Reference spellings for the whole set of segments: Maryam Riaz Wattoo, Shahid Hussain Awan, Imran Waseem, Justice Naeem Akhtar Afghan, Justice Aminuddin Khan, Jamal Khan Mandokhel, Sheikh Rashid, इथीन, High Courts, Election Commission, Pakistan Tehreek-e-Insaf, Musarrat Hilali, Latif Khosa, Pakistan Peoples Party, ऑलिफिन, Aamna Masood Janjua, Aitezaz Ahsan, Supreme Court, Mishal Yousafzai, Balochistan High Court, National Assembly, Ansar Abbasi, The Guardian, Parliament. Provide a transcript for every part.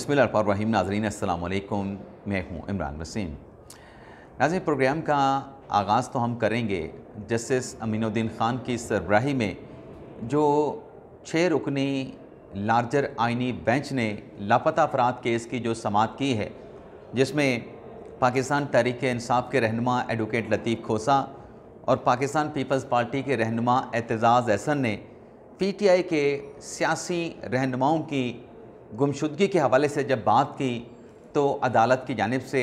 बिस्मिल्लाहिर्रहमानिर्रहीम नाज़रीन अस्सलाम वालेकुम, मैं हूँ इमरान वसीम। नाज़रीन, प्रोग्राम का आगाज़ तो हम करेंगे जस्टिस अमीनुद्दीन खान की सरबराही में जो 6 रुकनी लार्जर आइनी बेंच ने लापता अफराद केस की जो समाअत की है, जिसमें पाकिस्तान तहरीक इंसाफ के रहनुमा एडवोकेट लतीफ़ खोसा और पाकिस्तान पीपल्स पार्टी के रहनुमा एतज़ाज़ अहसन ने पीटीआई के सियासी रहनुमाओं की गुमशुदगी के हवाले से जब बात की तो अदालत की जानिब से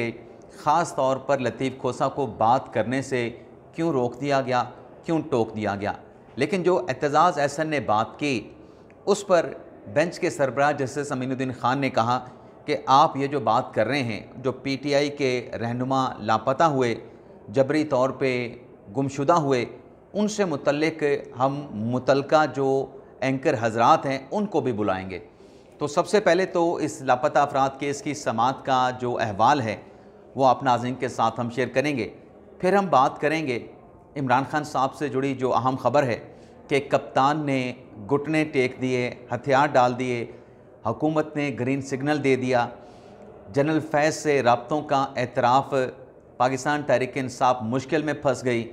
ख़ास तौर पर लतीफ़ खोसा को बात करने से क्यों रोक दिया गया, क्यों टोक दिया गया। लेकिन जो एतज़ाज़ अहसन ने बात की उस पर बेंच के सरबराह जस्टिस अमीनुद्दीन ख़ान ने कहा कि आप ये जो बात कर रहे हैं, जो पीटीआई के रहनुमा लापता हुए, जबरी तौर पर गुमशुदा हुए, उनसे मुतल्लिक़ हम मुतलका जो एंकर हजरात हैं उनको भी बुलाएंगे। तो सबसे पहले तो इस लापता अफराद केस की समाअत का जो अहवाल है वो आप नाज़रीन के साथ हम शेयर करेंगे। फिर हम बात करेंगे इमरान खान साहब से जुड़ी जो अहम ख़बर है कि कप्तान ने घुटने टेक दिए, हथियार डाल दिए, हुकूमत ने ग्रीन सिग्नल दे दिया, जनरल फैज़ से राब्तों का एतराफ़, पाकिस्तान तहरीक इंसाफ मुश्किल में फंस गई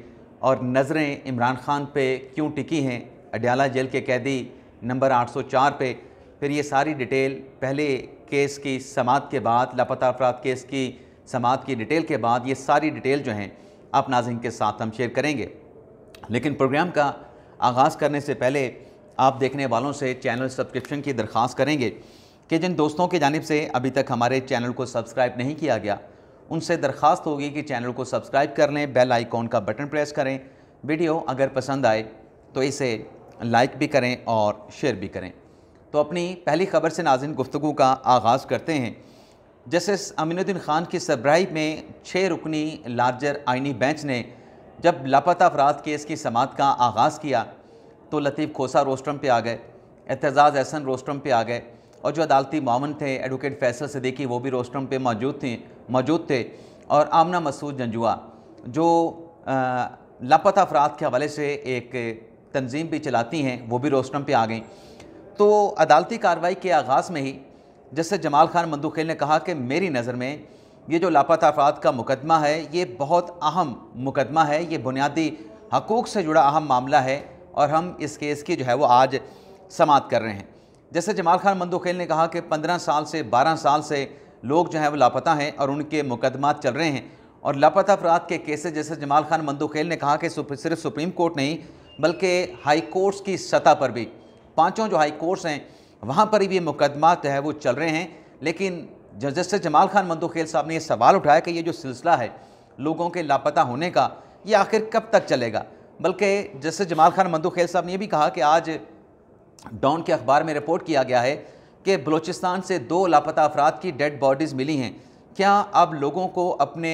और नज़रें इमरान खान पर क्यों टिकी हैं, अडियाला जेल के कैदी नंबर 804 पे। फिर ये सारी डिटेल पहले केस की समाअत के बाद, लापता अफराद केस की समाअत की डिटेल के बाद ये सारी डिटेल जो हैं आप नाज़रीन के साथ हम शेयर करेंगे। लेकिन प्रोग्राम का आगाज़ करने से पहले आप देखने वालों से चैनल सब्सक्रिप्शन की दरख्वास्त करेंगे कि जिन दोस्तों की जानिब से अभी तक हमारे चैनल को सब्सक्राइब नहीं किया गया उनसे दरख्वास्त होगी कि चैनल को सब्सक्राइब कर लें, बेल आइकॉन का बटन प्रेस करें। वीडियो अगर पसंद आए तो इसे लाइक भी करें और शेयर भी करें। तो अपनी पहली ख़बर से नाज़रीन गुफ्तगू का आगाज़ करते हैं। जस्टिस अमीनुद्दीन ख़ान की सरबराही में 6 रुकनी लार्जर आइनी बेंच ने जब लापता अफराद केस की समाअत का आगाज़ किया तो लतीफ़ खोसा रोस्ट्रम पे आ गए, एतज़ाज़ अहसन रोस्ट्रम पे आ गए और जो अदालती मामन थे एडवोकेट फ़ैसल सिद्दीकी वो भी रोस्ट्रम पे मौजूद थे और आमना मसूद जंजुआ जो लापता अफराद के हवाले से एक तंजीम भी चलाती हैं वो भी रोस्ट्रम पे आ गई। तो अदालती कार्रवाई के आगाज़ में ही जस्टिस जमाल खान मंदोखेल ने कहा कि मेरी नज़र में ये जो लापता अफराद का मुकदमा है ये बहुत अहम मुकदमा है, ये बुनियादी हकूक़ से जुड़ा अहम मामला है और हम इस केस की जो है वो आज समाअत कर रहे हैं। जस्टिस जमाल खान मंदोखेल ने कहा कि 15 साल से 12 साल से लोग जो हैं वो लापता हैं और उनके मुकदमात चल रहे हैं और लापता अफराद के केसेज जस्टिस जमाल खान मंदोखेल ने कहा कि सिर्फ सुप्रीम कोर्ट नहीं बल्कि हाई कोर्ट्स की सतह पर भी 5 जो हाई कोर्ट्स हैं वहाँ पर भी ये मुकदमा जो है वो चल रहे हैं। लेकिन जस्टिस जमाल खान मंदोखेल साहब ने ये सवाल उठाया कि ये जो सिलसिला है लोगों के लापता होने का ये आखिर कब तक चलेगा। बल्कि जस्टिस जमाल खान मंदोखेल साहब ने ये भी कहा कि आज डॉन के अखबार में रिपोर्ट किया गया है कि बलूचिस्तान से 2 लापता अफराद की डेड बॉडीज़ मिली हैं। क्या अब लोगों को अपने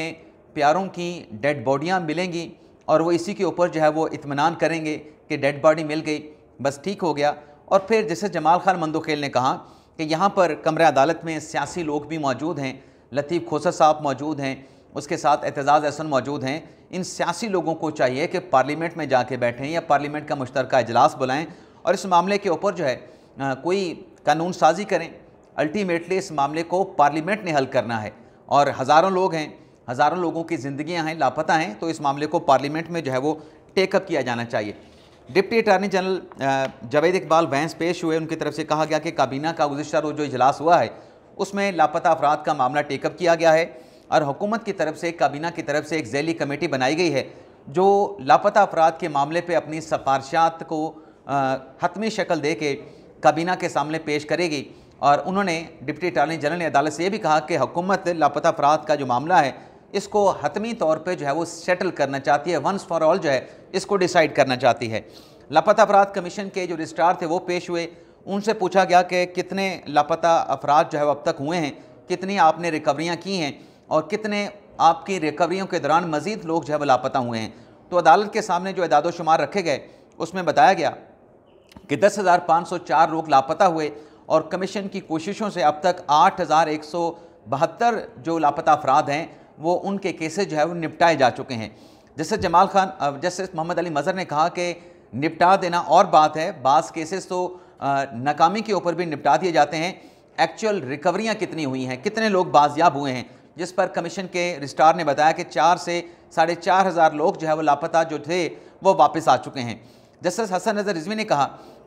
प्यारों की डेड बॉडियाँ मिलेंगी और वो इसी के ऊपर जो है वो इत्मीनान करेंगे कि डेड बॉडी मिल गई, बस ठीक हो गया। और फिर जस्टिस जमाल खान मंदोखेल ने कहा कि यहाँ पर कमरे अदालत में सियासी लोग भी मौजूद हैं, लतीफ़ खोसा साहब मौजूद हैं, उसके साथ एतज़ाज़ अहसन मौजूद हैं। इन सियासी लोगों को चाहिए कि पार्लियामेंट में जाके बैठें या पार्लियामेंट का मुश्तरका इजलास बुलाएं और इस मामले के ऊपर जो है कोई कानून साजी करें। अल्टीमेटली इस मामले को पार्लियामेंट ने हल करना है और हज़ारों लोग हैं, हज़ारों लोगों की ज़िंदगियाँ हैं, लापता हैं, तो इस मामले को पार्लियामेंट में जो है वो टेकअप किया जाना चाहिए। Deputy attorney general Javed Iqbal Wains पेश हुए, उनकी तरफ से कहा गया कि काबीना का गुज़िश्ता रोज़ जो इजलास हुआ है उसमें लापता अफराद का मामला टेकअप किया गया है और हुकूमत की तरफ से, काबीना की तरफ से एक झैली कमेटी बनाई गई है जो लापता अफराद के मामले पे अपनी सिफारिशात को हतमी शक्ल दे के काबीना के सामने पेश करेगी। और उन्होंने, डिप्टी अटारनी जनरल ने अदालत से ये भी कहा कि हुकूमत लापता अफराद का जो मामला है इसको हतमी तौर पे जो है वो सेटल करना चाहती है, वंस फॉर ऑल जो है इसको डिसाइड करना चाहती है। लापता अफराद कमीशन के जो रजिस्ट्रार थे वो पेश हुए, उनसे पूछा गया कि कितने लापता अफराद जो है वो अब तक हुए हैं, कितनी आपने रिकवरियां की हैं और कितने आपकी रिकवरियों के दौरान मज़ीद लोग जो है वो लापता हुए हैं। तो अदालत के सामने जो एदादोशुमार रखे गए उसमें बताया गया कि 10,504 लोग लापता हुए और कमीशन की कोशिशों से अब तक 8,172 जो लापता अफराद हैं वो उनके केसेज जो है वो निपटाए जा चुके हैं। जस्टिस जमाल खान, जस्टिस मोहम्मद अली मज़हर ने कहा कि निपटा देना और बात है, बास केसेस तो नाकामी के ऊपर भी निपटा दिए जाते हैं एक्चुअल रिकवरियां कितनी हुई हैं, कितने लोग बाजियाब हुए हैं, जिस पर कमीशन के रजिस्ट्रार ने बताया कि 4 से 4,500 लोग जो है वो लापता जो थे वो वापस आ चुके हैं। जस्टिस हसन नज़र रिजवी ने कहा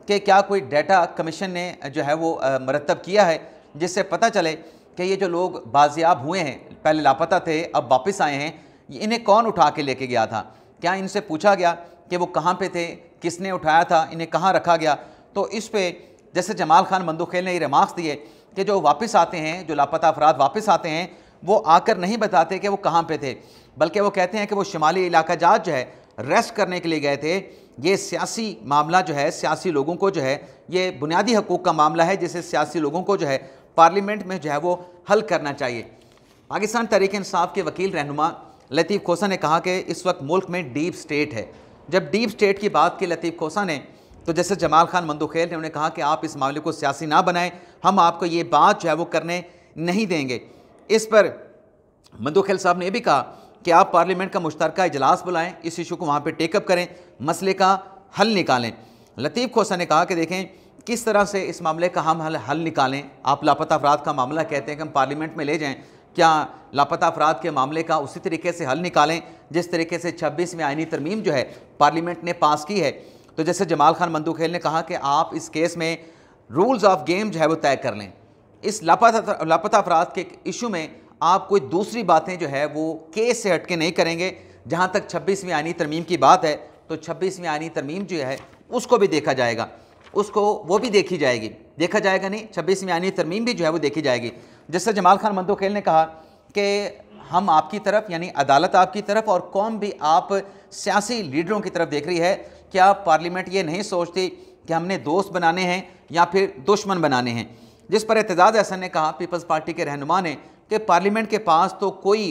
कि क्या कोई डाटा कमीशन ने जो है वो मरतब किया है जिससे पता चले कि ये जो लोग बाजियाब हुए हैं, पहले लापता थे अब वापस आए हैं, इन्हें कौन उठा के लेके गया था, क्या इनसे पूछा गया कि वो कहाँ पे थे, किसने उठाया था, इन्हें कहाँ रखा गया। तो इस पे जैसे जमाल खान मंदोखेल ने ये रिमार्क्स दिए कि जो वापस आते हैं, जो लापता अफराद वापस आते हैं, वो आकर नहीं बताते कि वो कहाँ पे थे, बल्कि वो कहते हैं कि वो शिमाली इलाका जात जो है रेस्ट करने के लिए गए थे। ये सियासी मामला जो है, सियासी लोगों को जो है ये बुनियादी हकूक़ का मामला है जिसे सियासी लोगों को जो है पार्लियामेंट में जो है वो हल करना चाहिए। पाकिस्तान तहरीक इंसाफ के वकील रहनुमा लतीफ़ खोसा ने कहा कि इस वक्त मुल्क में डीप स्टेट है। जब डीप स्टेट की बात की लतीफ़ खोसा ने, तो जैसे जमाल खान मंदोखेल ने उन्हें कहा कि आप इस मामले को सियासी ना बनाएं, हम आपको ये बात जो है वो करने नहीं देंगे। इस पर मंदोखेल साहब ने यह भी कहा कि आप पार्लियामेंट का मुश्तरका इजलास बुलाएं, इस इशू को वहाँ पर टेकअप करें, मसले का हल निकालें। लतीफ़ खोसा ने कहा कि देखें किस तरह से इस मामले का हम हल निकालें। आप लापता अफराद का मामला कहते हैं कि हम पार्लियामेंट में ले जाएँ, क्या लापता अफराद के मामले का उसी तरीके से हल निकालें जिस तरीके से 26वें आइनी तरमीम जो है पार्लियामेंट ने पास की है। तो जैसे जमाल खान मंदोखेल ने कहा कि आप इस केस में रूल्स ऑफ गेम जो है वो तय कर लें। इस लापता अफराद के इशू में आप कोई दूसरी बातें जो है वो केस से हट के नहीं करेंगे। जहाँ तक 26वीं आइनी तरमीम की बात है, तो 26वीं आइनी तरमीम जो है उसको भी देखा जाएगा, उसको वो भी देखी जाएगी, देखा जाएगा नहीं 26वीं आइनी तरमीम भी जो है वो देखी जाएगी। जैसे जमाल खान मंदोखेल ने कहा कि हम आपकी तरफ, यानी अदालत आपकी तरफ और कौम भी आप सियासी लीडरों की तरफ देख रही है। क्या पार्लियामेंट ये नहीं सोचती कि हमने दोस्त बनाने हैं या फिर दुश्मन बनाने हैं। जिस पर एतजाज़ अहसन ने कहा, पीपल्स पार्टी के रहनुमा ने, कि पार्लियामेंट के पास तो कोई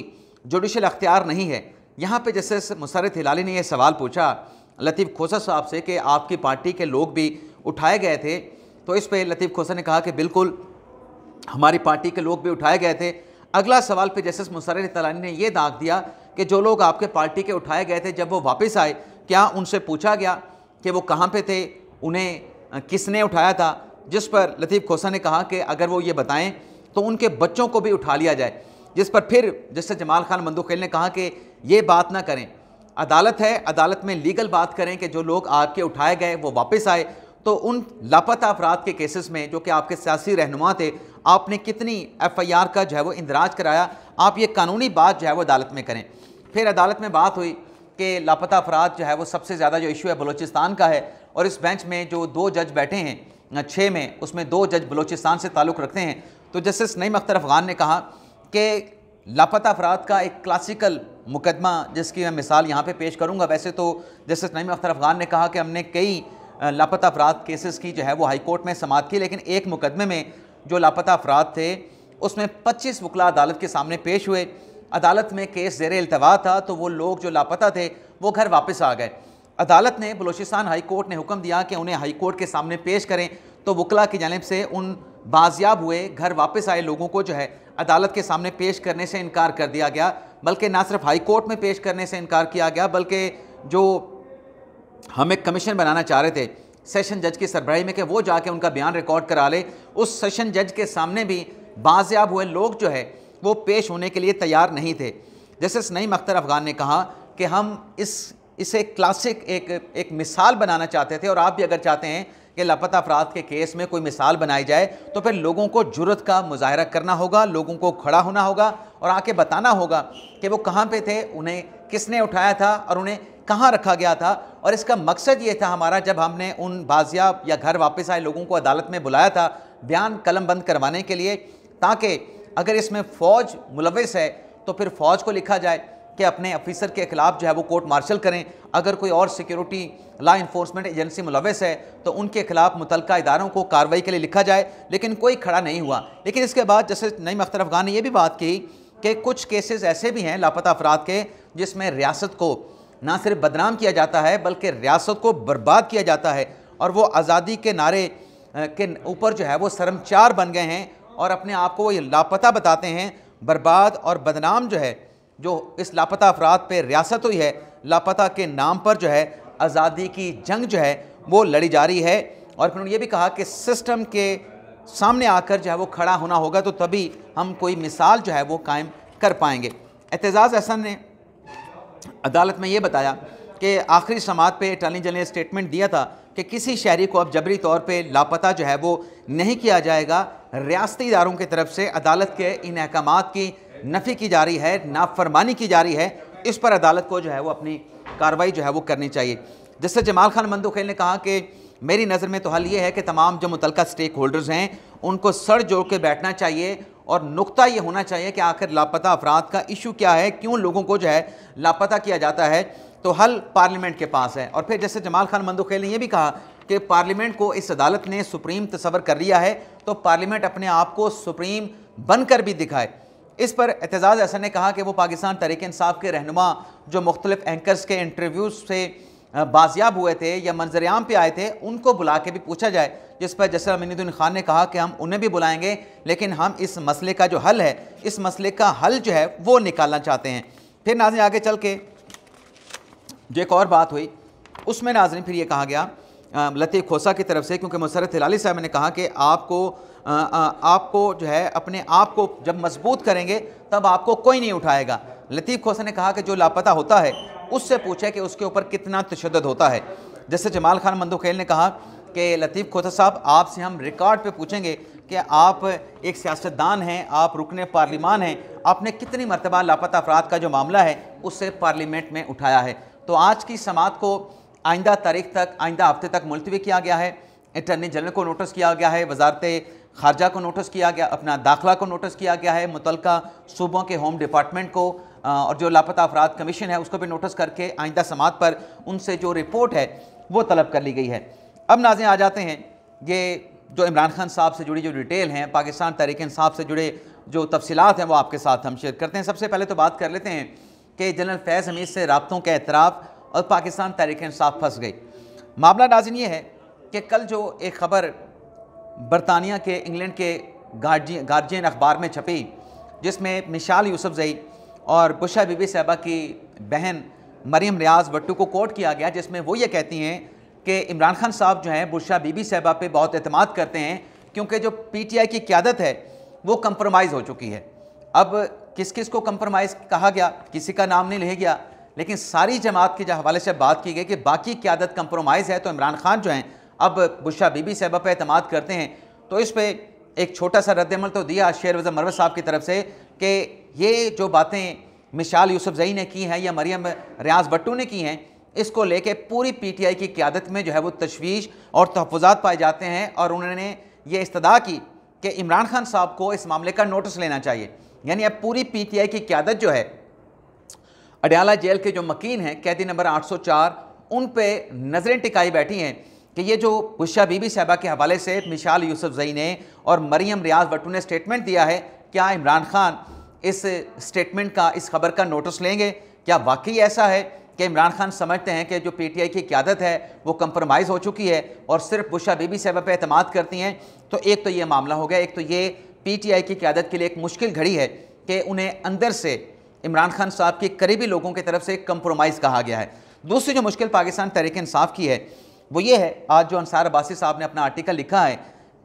जुडिशल अख्तियार नहीं है। यहाँ पर जस्टिस मुसर्रत हिलाली ने यह सवाल पूछा लतीफ़ खोसा साहब से कि आपकी पार्टी के लोग भी उठाए गए थे, तो इस पर लतीफ़ खोसा ने कहा कि बिल्कुल हमारी पार्टी के लोग भी उठाए गए थे। अगला सवाल पे जस्टिस मुसर्रत हिलाली ने यह दाग दिया कि जो लोग आपके पार्टी के उठाए गए थे, जब वो वापस आए क्या उनसे पूछा गया कि वो कहाँ पे थे, उन्हें किसने उठाया था। जिस पर लतीफ़ खोसा ने कहा कि अगर वो ये बताएं तो उनके बच्चों को भी उठा लिया जाए। जिस पर फिर जस्टिस जमाल खान मंदोखेल ने कहा कि ये बात ना करें, अदालत है, अदालत में लीगल बात करें कि जो लोग आपके उठाए गए वो वापस आए, तो उन लापता अफराद के केसेस में जो कि आपके सियासी रहनुमा थे, आपने कितनी एफआईआर का जो है वो इंदराज कराया। आप ये कानूनी बात जो है वो अदालत में करें। फिर अदालत में बात हुई कि लापता अफराद जो है वो सबसे ज़्यादा जो इशू है बलूचिस्तान का है, और इस बेंच में जो 2 जज बैठे हैं 6 में, उसमें 2 जज बलूचिस्तान से ताल्लुक़ रखते हैं। तो जस्टिस नईम अख्तर अफ़गान ने कहा कि लापता अफराद का एक क्लासिकल मुकदमा, जिसकी मैं मिसाल यहाँ पर पेश करूँगा। वैसे तो जस्टिस नईम अख्तर अफ़गान ने कहा कि हमने कई लापता अफराद केसेस की जो है वो हाई कोर्ट में समाअत की, लेकिन एक मुकदमे में जो लापता अफराद थे उसमें 25 वकला अदालत के सामने पेश हुए। अदालत में केस ज़ेरे इल्तवा था, तो वो लोग जो लापता थे वो घर वापस आ गए। अदालत ने, बलोचिस्तान हाई कोर्ट ने हुक्म दिया कि उन्हें हाई कोर्ट के सामने पेश करें, तो वकला की जानिब से उन बाजियाब हुए घर वापस आए लोगों को जो है अदालत के सामने पेश करने से इनकार कर दिया गया। बल्कि ना सिर्फ हाई कोर्ट में पेश करने से इनकार किया गया, बल्कि जो हम एक कमीशन बनाना चाह रहे थे सेशन जज की सरबराही में कि वो जाके उनका बयान रिकॉर्ड करा ले, उस सेशन जज के सामने भी बाजियाब हुए लोग जो है वो पेश होने के लिए तैयार नहीं थे। जस्टिस नईम अख्तर अफ़गान ने कहा कि हम इसे क्लासिक एक मिसाल बनाना चाहते थे, और आप भी अगर चाहते हैं कि लापता अफराद के केस में कोई मिसाल बनाई जाए, तो फिर लोगों को जुर्रत का मुजाहरा करना होगा, लोगों को खड़ा होना होगा और आके बताना होगा कि वो कहाँ पे थे, उन्हें किसने उठाया था और उन्हें कहाँ रखा गया था। और इसका मकसद ये था हमारा, जब हमने उन बाजियाब या घर वापस आए लोगों को अदालत में बुलाया था बयान कलमबंद करवाने के लिए, ताकि अगर इसमें फ़ौज मुलविस है तो फिर फ़ौज को लिखा जाए कि अपने ऑफिसर के ख़िलाफ़ जो है वो कोर्ट मार्शल करें, अगर कोई और सिक्योरिटी लॉ इन्फोर्समेंट एजेंसी मुलविस है तो उनके खिलाफ मुतलका इदारों को कार्रवाई के लिए लिखा जाए। लेकिन कोई खड़ा नहीं हुआ। लेकिन इसके बाद जैसे नईम अख्तर अफ़गान ने यह भी बात की कि कुछ केसेस ऐसे भी हैं लापता अफराद के जिसमें रियासत को ना सिर्फ बदनाम किया जाता है, बल्कि रियासत को बर्बाद किया जाता है, और वो आज़ादी के नारे के ऊपर जो है वो शर्मचार बन गए हैं और अपने आप को वो लापता बताते हैं। बर्बाद और बदनाम जो है, जो इस लापता अफराद पे रियासत हुई है, लापता के नाम पर जो है आज़ादी की जंग जो है वो लड़ी जा रही है। और फिर उन्होंने ये भी कहा कि सिस्टम के सामने आकर जो है वो खड़ा होना होगा, तो तभी हम कोई मिसाल जो है वो कायम कर पाएंगे। एतजाज़ अहसन ने अदालत में ये बताया कि आखिरी समात पे अटॉर्नी जनरल ने स्टेटमेंट दिया था कि किसी शहरी को अब जबरी तौर पे लापता जो है वो नहीं किया जाएगा। रियासती इदारों की तरफ से अदालत के इन अहकामात की नफ़ी की जा रही है, नाफरमानी की जा रही है, इस पर अदालत को जो है वो अपनी कार्रवाई जो है वो करनी चाहिए। जिससे जमाल खान मंदोखेल ने कहा कि मेरी नज़र में तो हल ये है कि तमाम जो मुतलका स्टेक होल्डर्स हैं उनको सर जोड़ के बैठना चाहिए और नुक्ता ये होना चाहिए कि आखिर लापता अफराद का इशू क्या है, क्यों लोगों को जो है लापता किया जाता है। तो हल पार्लियामेंट के पास है। और फिर जैसे जमाल खान मंदोखेल ने यह भी कहा कि पार्लियामेंट को इस अदालत ने सुप्रीम तस्वर कर लिया है, तो पार्लियामेंट अपने आप को सुप्रीम बनकर भी दिखाए। इस पर एतजाज़ अहसन ने कहा कि वो पाकिस्तान तहरीक इंसाफ के रहनुमा जो मुख्तलिफ एंकर्स के इंटरव्यूज़ से बाजियाब हुए थे या मंजरेआम पे आए थे, उनको बुला के भी पूछा जाए। जिस पर जस्टिस अमीनुद्दीन खान ने कहा कि हम उन्हें भी बुलाएंगे, लेकिन हम इस मसले का जो हल है, इस मसले का हल जो है वो निकालना चाहते हैं। फिर नाज़रीन आगे चल के जो एक और बात हुई उसमें नाज़रीन फिर ये कहा गया लतीफ़ खोसा की तरफ से, क्योंकि मुसरत हिलाली साहब ने कहा कि आपको जो है अपने आप को जब मजबूत करेंगे तब आपको कोई नहीं उठाएगा। लतीफ़ खोसा ने कहा कि जो लापता होता है उससे पूछे कि उसके ऊपर कितना तशद्दुद होता है। जैसे जमाल खान मंदोखेल ने कहा कि लतीफ़ खोसा साहब आपसे हम रिकॉर्ड पे पूछेंगे कि आप एक सियासतदान हैं, आप रुकने पार्लिमान हैं, आपने कितनी मरतबा लापता अफराद का जो मामला है उससे पार्लियामेंट में उठाया है। तो आज की समात को आइंदा तारीख तक, आइंदा हफ्ते तक मुलतवी किया गया है। अटॉर्नी जनरल को नोटिस किया गया है, वजारत खारजा को नोटिस किया गया, अपना दाखिला को नोटिस किया गया है, मुतलका सूबों के होम डिपार्टमेंट को और जो लापता अफराद कमीशन है उसको भी नोटिस करके आइंदा समात पर उनसे जो रिपोर्ट है वो तलब कर ली गई है। अब नाज़रीन आ जाते हैं ये जो इमरान खान साहब से जुड़ी जो डिटेल हैं, पाकिस्तान तहरीक इंसाफ से जुड़े जो तफसीलात हैं वो आपके साथ हम शेयर करते हैं। सबसे पहले तो बात कर लेते हैं कि जनरल फैज़ हमीद से राब्तों का एतराफ़ और पाकिस्तान तहरीक इंसाफ फंस गई। मामला नाज़रीन ये है कि कल जो एक ख़बर बरतानिया के इंग्लैंड के गार्जियन अखबार में छपी, जिसमें मिशाल यूसुफ़ज़ई और बुशरा बीबी साहबा की बहन मरियम रियाज़ वट्टू को कोट किया गया, जिसमें वो ये कहती हैं कि इमरान खान साहब जो हैं बुशरा बीबी साहबा पे बहुत एतमाद करते हैं, क्योंकि जो पीटीआई की क़्यादत है वो कंप्रोमाइज़ हो चुकी है। अब किस किस को कंप्रोमाइज़ कहा गया, किसी का नाम नहीं लिया गया, लेकिन सारी जमात के हवाले से बात की गई कि बाकी क़्यादत कंप्रोमाइज़ है, तो इमरान खान जो हैं अब बुशरा बीबी साहबा पर एतमाद करते हैं। तो इस पर एक छोटा सा रद्दमल तो दिया शेर अज़म मुराद साहब की तरफ से कि ये जो बातें मिशाल यूसुफ़ज़ई ने की हैं या मरियम रियाज़ वट्टू ने की हैं, इसको लेके पूरी पीटीआई की क़्यादत में जो है वो तशवीश और तहफ़्फ़ुज़ात पाए जाते हैं। और उन्होंने ये इस्तदा की कि इमरान खान साहब को इस मामले का नोटिस लेना चाहिए। यानी अब पूरी पीटीआई की क़्यादत जो है अडियाला जेल के जो मकीन हैं कैदी नंबर 804 उन पर नज़रें टिकाई बैठी हैं कि ये जो बुशरा बीबी साहबा के हवाले से मिशाल यूसुफ़ज़ई ने और मरियम रियाज़ वट्टू ने स्टेटमेंट दिया है, क्या इमरान खान इस स्टेटमेंट का, इस खबर का नोटिस लेंगे? क्या वाकई ऐसा है कि इमरान खान समझते हैं कि जो पीटीआई की क़्यादत है वो कंप्रोमाइज़ हो चुकी है और सिर्फ बुशरा बीबी साहबा पे एतमाद करती हैं? तो एक तो ये मामला हो गया, एक तो ये पीटीआई की क़्यादत के लिए एक मुश्किल घड़ी है कि उन्हें अंदर से इमरान खान साहब के करीबी लोगों की तरफ से कंप्रोमाइज़ कहा गया है। दूसरी जो मुश्किल पाकिस्तान तहरीक इंसाफ की है वो ये है, आज जो अंसार अब्बासी साहब ने अपना आर्टिकल लिखा है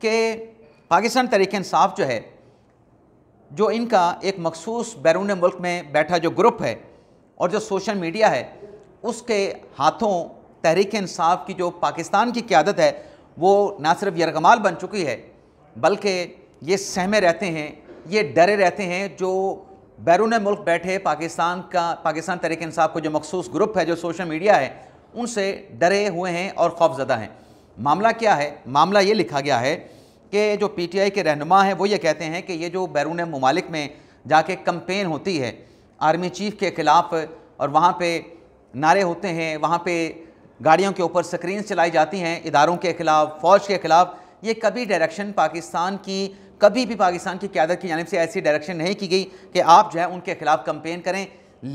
कि पाकिस्तान तहरीक इंसाफ जो है, जो इनका एक मखसूस बैरून मुल्क में बैठा जो ग्रुप है और जो सोशल मीडिया है, उसके हाथों तहरीक इंसाफ की जो पाकिस्तान की क़्यादत है वो ना सिर्फ यरगमाल बन चुकी है, बल्कि ये सहमे रहते हैं, ये डरे रहते हैं। जो बैरून मुल्क बैठे पाकिस्तान तहरीक इंसाफ को जो मखसूस ग्रुप है, जो सोशल मीडिया है, उनसे डरे हुए हैं और खौफजदा हैं। मामला क्या है? मामला ये लिखा गया है कि जो पीटीआई के रहनुमा हैं वो ये कहते हैं कि ये जो बैरून ममालिक में जाके कम्पेन होती है आर्मी चीफ के ख़िलाफ़, और वहाँ पे नारे होते हैं, वहाँ पे गाड़ियों के ऊपर स्क्रीन चलाई जाती हैं इदारों के ख़िलाफ़, फ़ौज के ख़िलाफ़, ये कभी डायरेक्शन पाकिस्तान की, कभी भी पाकिस्तान की क़्यादत की जानिब से ऐसी डायरेक्शन नहीं की गई कि आप जो है उनके ख़िलाफ़ कम्पेन करें।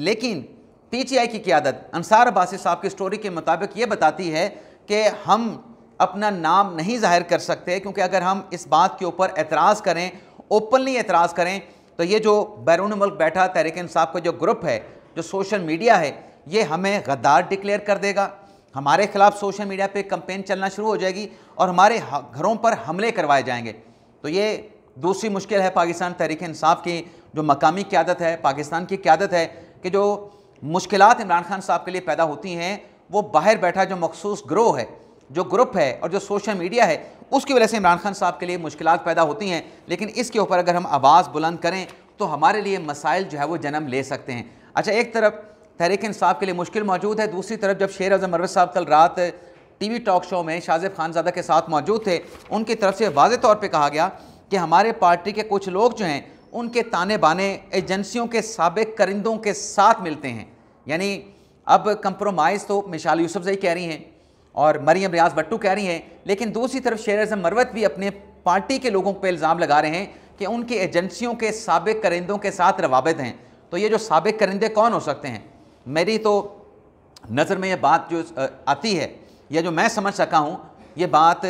लेकिन पीटीआई की क़्यादत अंसार अब्बासी साहब की स्टोरी के मुताबिक ये बताती है कि हम अपना नाम नहीं ज़ाहिर कर सकते, क्योंकि अगर हम इस बात के ऊपर एतराज़ करें, ओपनली एतराज़ करें, तो ये जो बैरून मुल्क बैठा तहरीक इंसाफ का जो ग्रुप है, जो सोशल मीडिया है, ये हमें गद्दार डिक्लेयर कर देगा, हमारे ख़िलाफ़ सोशल मीडिया पे कंपेन चलना शुरू हो जाएगी और हमारे घरों पर हमले करवाए जाएंगे। तो ये दूसरी मुश्किल है पाकिस्तान तहरीक इंसाफ की, जो मकामी क़यादत है, पाकिस्तान की क़यादत है कि जो मुश्किलात इमरान खान साहब के लिए पैदा होती हैं वो बाहर बैठा जो मखसूस ग्रोह है, जो ग्रुप है और जो सोशल मीडिया है, उसकी वजह से इमरान खान साहब के लिए मुश्किलात पैदा होती हैं। लेकिन इसके ऊपर अगर हम आवाज़ बुलंद करें तो हमारे लिए मसाइल जो है वो जन्म ले सकते हैं। अच्छा, एक तरफ तहरीक इंसाफ के लिए मुश्किल मौजूद है, दूसरी तरफ जब शेर अज़म मुराद साहब कल रात टीवी टॉक शो में शाहज़ेब खानज़ादा के साथ मौजूद थे, उनकी तरफ से वाज़े तौर पे कहा गया कि हमारे पार्टी के कुछ लोग जो हैं उनके ताने बाने एजेंसियों के साबिक करिंदों के साथ मिलते हैं। यानी अब कंप्रोमाइज़ तो मिशाल यूसुफ़ज़ई कह रही हैं और मरियम रियाज वट्टू कह रही हैं, लेकिन दूसरी तरफ शेर अज़म मरवत भी अपने पार्टी के लोगों पर इल्ज़ाम लगा रहे हैं कि उनकी एजेंसियों के साबिक करिंदों के साथ रवाबित हैं। तो ये जो साबिक करिंदे कौन हो सकते हैं? मेरी तो नज़र में ये बात जो आती है या जो मैं समझ सका हूँ, ये बात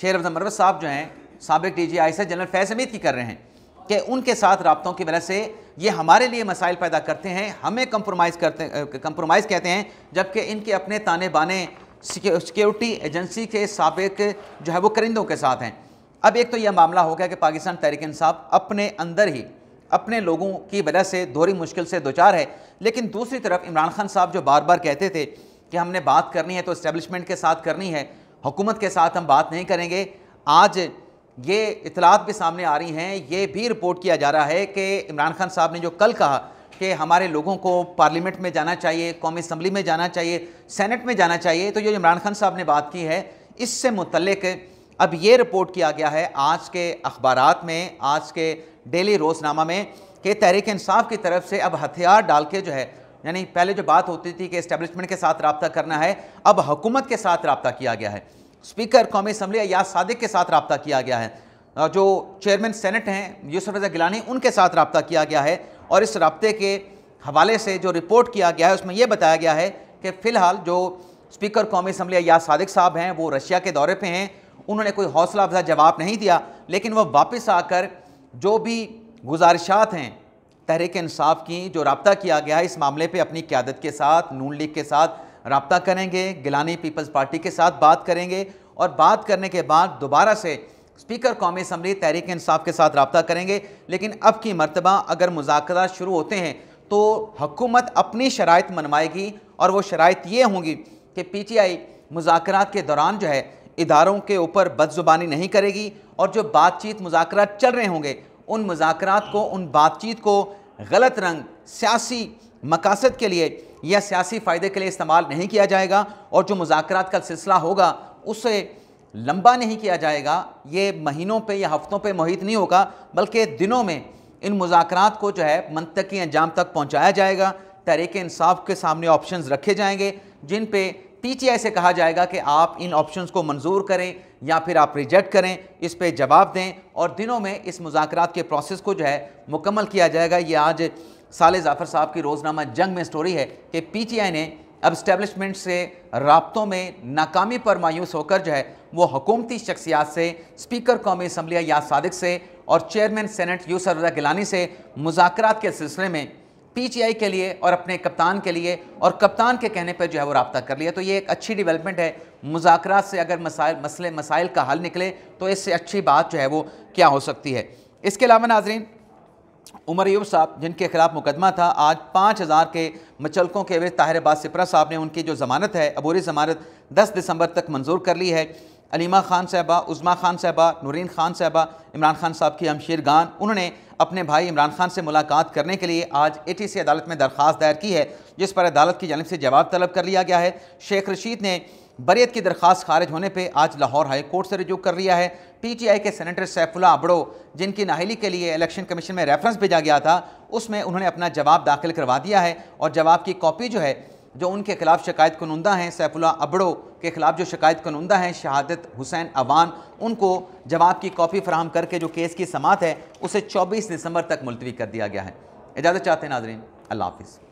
शेर अज़म मरवत साहब जो हैं साबिक DGI से जनरल फैज़ हमीद की कर रहे हैं कि उनके साथ रब्तों की वजह से ये हमारे लिए मसाइल पैदा करते हैं, हमें कंप्रोमाइज़ कहते हैं, जबकि इनके अपने ताने बाने सिक्योरिटी एजेंसी के साबिक जो है वो करिंदों के साथ हैं। अब एक तो यह मामला हो गया कि पाकिस्तान तहरीक इंसाफ अपने अंदर ही अपने लोगों की वजह से दोहरी मुश्किल से दोचार है, लेकिन दूसरी तरफ इमरान खान साहब जो बार बार कहते थे कि हमने बात करनी है तो इस्टेब्लिशमेंट के साथ करनी है, हुकूमत के साथ हम बात नहीं करेंगे, आज ये इतलात भी सामने आ रही हैं, ये भी रिपोर्ट किया जा रहा है कि इमरान खान साहब ने जो कल कहा कि हमारे लोगों को पार्लियामेंट में जाना चाहिए, कौमी असम्बली में जाना चाहिए, सेनेट में जाना चाहिए, तो ये इमरान खान साहब ने बात की है, इससे मुतल्लिक अब ये रिपोर्ट किया गया है आज के अखबारात में, आज के डेली रोज़नामा में कि तहरीक इंसाफ की तरफ से अब हथियार डाल के जो है, यानी पहले जो बात होती थी कि इस्टेब्लिशमेंट के साथ रब्ता करना है, अब हुकूमत के साथ रब्ता किया गया है। स्पीकर कौमी असम्बली या सादिक के साथ रब्ता किया गया है, जो चेयरमैन सेनेट हैं यूसुफ रजा गिलानी, उनके साथ रब्ता किया गया है। और इस रब्ते के हवाले से जो रिपोर्ट किया गया है उसमें यह बताया गया है कि फ़िलहाल जो स्पीकर कौमी असम्बली या सादिक साहब हैं वो रशिया के दौरे पर हैं, उन्होंने कोई हौसला अफजा जवाब नहीं दिया, लेकिन वह वापस आकर जो भी गुजारिशात हैं तहरीक इंसाफ की जो रब्ता किया गया है इस मामले पे अपनी क़यादत के साथ, नून लीग के साथ रब्ता करेंगे, गिलानी पीपल्स पार्टी के साथ बात करेंगे और बात करने के बाद दोबारा से स्पीकर कौमी असम्बली तहरीक इंसाफ के साथ रब्ता करेंगे। लेकिन अब की मरतबा अगर मुज़ाकरात शुरू होते हैं तो हुकूमत अपनी शराइत मनवाएगी और वो शराइत ये होंगी कि PTI मुज़ाकरात के दौरान जो है इदारों के ऊपर बदजुबानी नहीं करेगी और जो बातचीत मुज़ाकरात चल रहे होंगे उन मुज़ाकरात को, उन बातचीत को गलत रंग सियासी मकासद के लिए या सियासी फ़ायदे के लिए इस्तेमाल नहीं किया जाएगा और जो मुज़ाकरात का सिलसिला होगा उसे लंबा नहीं किया जाएगा, ये महीनों पे या हफ्तों पे मुहित नहीं होगा, बल्कि दिनों में इन मुज़ाकरात को जो है मंतकी अंजाम तक पहुँचाया जाएगा। तहरीक इंसाफ के सामने ऑप्शंस रखे जाएंगे जिन पे PTI से कहा जाएगा कि आप इन ऑप्शंस को मंजूर करें या फिर आप रिजेक्ट करें, इस पे जवाब दें और दिनों में इस मुज़ाकरात के प्रोसेस को जो है मुकम्मल किया जाएगा। ये आज साले जाफ़र साहब की रोज़नामा जंग में स्टोरी है कि PTI ने अब इस्टेब्लिशमेंट से राब्तों में नाकामी पर मायूस होकर जो है वो हुकूमती शख्सियात से, स्पीकर कौमी असम्बली या सादिक से और चेयरमैन सेनेट यूसुफ रज़ा गिलानी से मुज़ाकरात के सिलसिले में PTI के लिए और अपने कप्तान के लिए और कप्तान के कहने पर जो है वो रब्ता कर लिया। तो ये एक अच्छी डेवलपमेंट है, मुज़ाकरात से अगर मसाइल का हल निकले तो इससे अच्छी बात जो है वो क्या हो सकती है। इसके अलावा नाजरीन, उमर अय्यूब साहब जिनके खिलाफ मुकदमा था, आज 5,000 के मचलकों के एवज ताहिर अब्बास सिपरा साहब ने उनकी जो ज़मानत है अबूरी ज़मानत 10 दिसंबर तक मंजूर कर ली है। अलीमा खान साहबा, उज़्मा खान साहबा, नूरीन खान साहबा, इमरान खान साहब की हमशीरगान, उन्होंने अपने भाई इमरान खान से मुलाकात करने के लिए आज ATC अदालत में दरख्वास्त दायर की है, जिस पर अदालत की जानिब से जवाब तलब कर लिया गया है। शेख रशीद ने बरियत की दरख्वास्त खारिज होने पर आज लाहौर हाई कोर्ट से रजू कर लिया है। PTI के सेनेटर सैफुल्लाह अब्रो, जिनकी नाहली के लिए इलेक्शन कमीशन में रेफरेंस भेजा गया था, उसमें उन्होंने अपना जवाब दाखिल करवा दिया है और जवाब की कॉपी जो है, जो उनके खिलाफ शिकायत कनुंदा हैं, सैफुल्लाह अब्रो के खिलाफ जो शिकायत कनुंदा हैं शहादत हुसैन अवान, उनको जवाब की कॉपी फराहम करके जो केस की समात है उसे 24 दिसंबर तक मुलतवी कर दिया गया है। इजाज़त चाहते हैं नाजरीन, अल्लाह हाफिज़।